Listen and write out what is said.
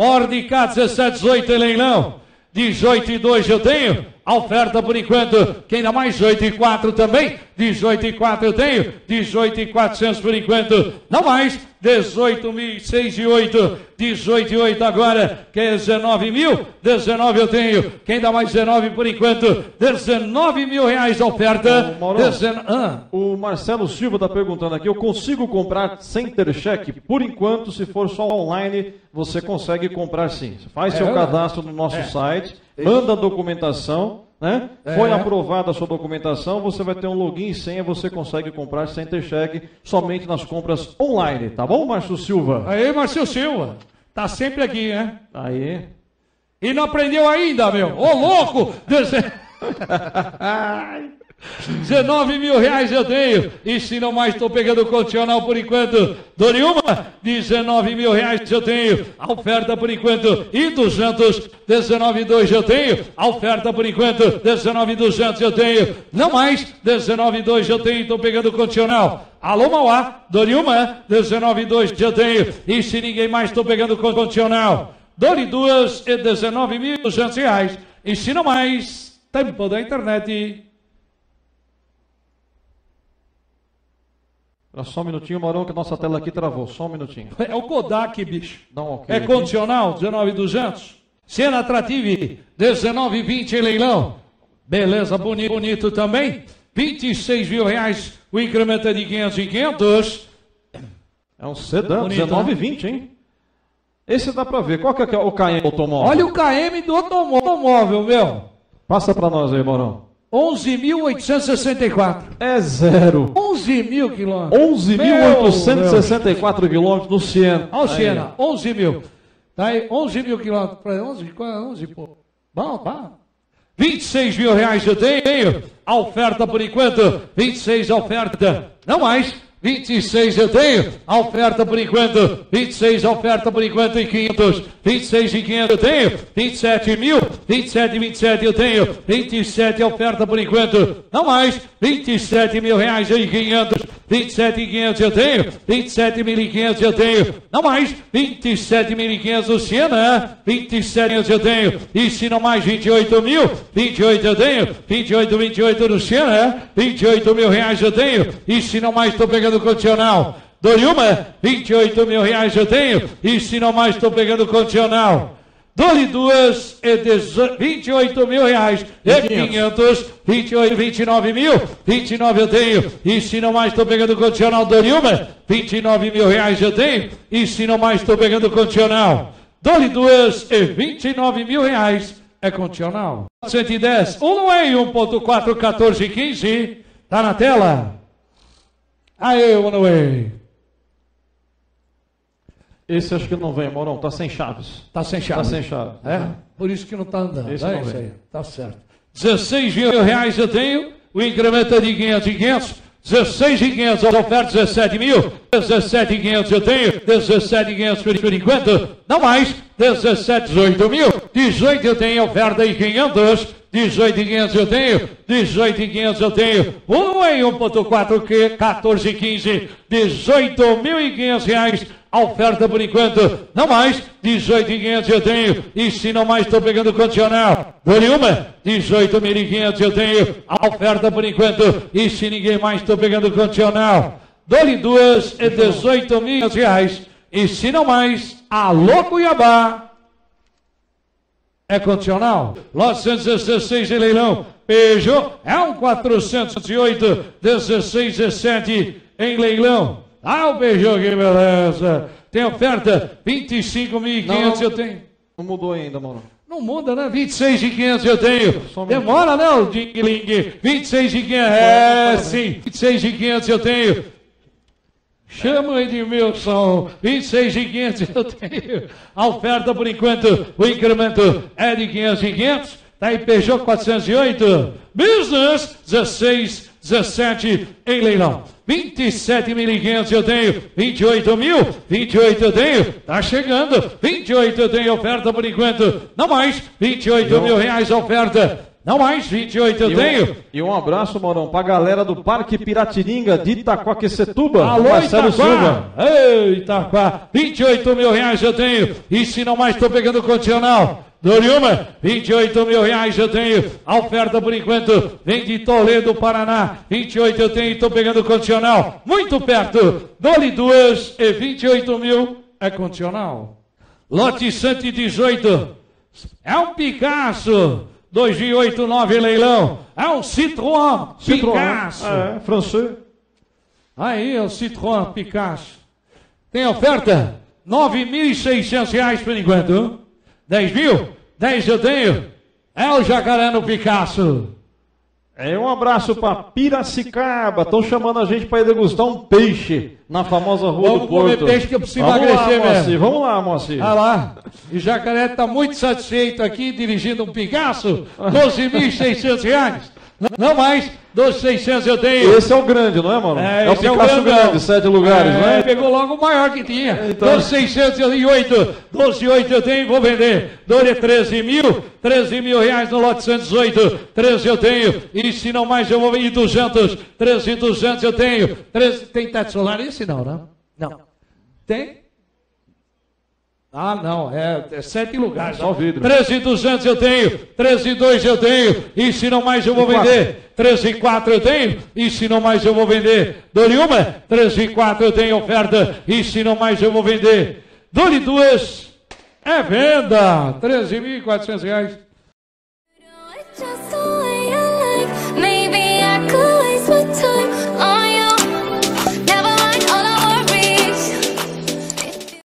Ordem cá, 17, 18 em leilão. 18 e 2 eu tenho. A oferta por enquanto, quem dá mais? 18 e 4 também. 18 e 4 eu tenho. 18 e 400 por enquanto, não mais. 18 mil, 6 e 8. 18 e 8 agora, que é 19 mil. 19 eu tenho. Quem dá mais? 19 por enquanto. 19 mil reais a oferta. Mauro, o Marcelo Silva está perguntando aqui: eu consigo comprar sem ter cheque? Por enquanto, se for só online, você consegue comprar sim. Faz seu cadastro no nosso site, manda a documentação, né? Foi aprovada a sua documentação, você vai ter um login e senha, você consegue comprar sem ter cheque, somente nas compras online, tá bom, Márcio Silva? Aí, Márcio Silva, tá sempre aqui, né? Aí. E não aprendeu ainda, meu? Ô, louco! 19 mil reais eu tenho, e se não mais, estou pegando o condicional por enquanto. Doriuma, 19 mil reais eu tenho, a oferta por enquanto, e 200, 19 e 2 eu tenho, a oferta por enquanto, 19 e 200 eu tenho, não mais, 19 e 2 eu tenho, estou pegando o condicional. Alô, Mauá, Doriuma, 19 e 2 eu tenho, e se ninguém mais, estou pegando o condicional. Dori 2 e 19 mil e 200 reais, e se não mais, tempo da internet. Só um minutinho, Marão, que a nossa tela aqui travou. Só um minutinho. É o Kodak, bicho. Não, okay. É condicional, 19.200. Siena Atrative, 19.20 em leilão. Beleza, bonito, bonito também. 26 mil reais, o incremento é de 500 em 500. É um sedã, 19.20, hein? Esse dá pra ver. Qual que é o KM do automóvel? Olha o KM do automóvel, meu. Passa pra nós aí, Marão. 11.864. É zero. 11 mil quilômetros. 11.864 quilômetros no Siena. Olha o Siena, 11 mil. Tá aí, 11 mil quilômetros. 11, pô. Bom, tá. 26 mil reais eu tenho. A oferta por enquanto. 26 a oferta. Não mais. 26 eu tenho, a oferta por enquanto, 26 a oferta por enquanto em 500, 26 e 500 eu tenho, 27 mil, 27 e 27 eu tenho, 27 a oferta por enquanto, não mais, 27 mil reais em 500, 27 e 500 eu tenho, 27 mil e 500 eu tenho, não mais, 27 mil e 500 Siena, 27 eu tenho, e se não mais, 28 mil, 28 eu tenho, 28 no Siena, 28 mil reais eu tenho, e se não mais, estou pegando do condicional. Doriuma, 28 mil reais eu tenho, e se não mais, estou pegando o condicional. Dori 2 e 28 mil reais e 500, 28, 29 mil, 29 eu tenho, e se não mais, estou pegando o condicional. Doriuma, 29 mil reais eu tenho, e se não mais, estou pegando o condicional. Dori 2 e 29 mil reais é condicional. 110, 1.4, 14, 15, tá na tela. Aê, Manuel. Esse acho que não vem, Morão. Tá sem chaves. Tá sem chaves. Tá sem chaves. É? Por isso que não tá andando. Esse não vem. Tá certo. 16 mil reais eu tenho. O incremento é de 500. 16.500, a oferta 17 mil, 17.500 eu tenho, 17.500 por enquanto, não mais, 17.18 mil, 18 eu tenho, oferta em 500, 18.500 eu tenho, 18.500 eu tenho, 1 em 1.4, 14.15, 18.500 reais, a oferta por enquanto, não mais, 18.500 eu tenho, e se não mais, estou pegando o condicional. Doriuma, 18.500 eu tenho, a oferta por enquanto, e se ninguém mais, estou pegando o condicional. Dole 2 e 18.500 reais, e se não mais, alô Cuiabá, é condicional. Lote 116 de leilão, Peugeot, é um 408, 16, 17 em leilão. Ah, o Peugeot, que beleza. Tem oferta, 25.500 eu tenho. Não mudou ainda, mano. Não muda, né? 26.500 eu tenho. Demora, né, o ding-ling? 26.500, é sim. 26.500 eu tenho. Chama o Edmilson. 26.500 eu tenho. A oferta, por enquanto, o incremento é de 500. Tá aí, Peugeot 408. Business, 16. 17 em leilão, 27.500 eu tenho, 28 mil, 28 eu tenho, tá chegando, 28 eu tenho, oferta por enquanto, não mais, 28 mil reais a oferta, Não mais, 28 eu tenho. E um abraço, Maurão, pra galera do Parque Piratininga de Itacoaquecetuba. Alô, Marcelo Silva. Ei, Itacoa, 28 mil reais eu tenho. E se não mais, tô pegando o condicional. Doriuma, 28 mil reais eu tenho. A oferta por enquanto vem de Toledo, Paraná. 28 eu tenho e tô pegando o condicional. Muito perto. Dole duas e 28 mil é condicional. Lote 118. É um Picasso. 2,89 leilão. É um Citroën, Picasso. É, francês. Aí é o Citroën Picasso. Tem oferta? R$9.600 por enquanto. 10 mil? 10 eu tenho. É o jacaré no Picasso. É um abraço para Piracicaba. Estão chamando a gente para degustar um peixe na famosa Rua do Porto. Vamos comer peixe que eu preciso emagrecer mesmo. Vamos lá, Moacir. Ah lá. E o jacaré está muito satisfeito aqui dirigindo um Picasso. R$12.600. Não mais, R$12.600 eu tenho. Esse é o grande, não é, mano? É o Picasso grande, 7 lugares, não é? Pegou logo o maior que tinha. R$12.608. 12.8 eu tenho, vou vender. Dole 13 mil, 13 mil reais no lote 118. 13 eu tenho. E se não mais, eu vou vender 200. 13.200 eu tenho. 13, tem teto solar esse? Não, não. Não. Tem? Ah, não, é 7 lugares. 13.200 eu tenho, 13.2 eu tenho, e se não mais eu vou vender. 13.4 eu tenho, e se não mais eu vou vender. Dole uma, 13.4 eu tenho oferta, e se não mais eu vou vender. Dole duas, é venda, R$13.400.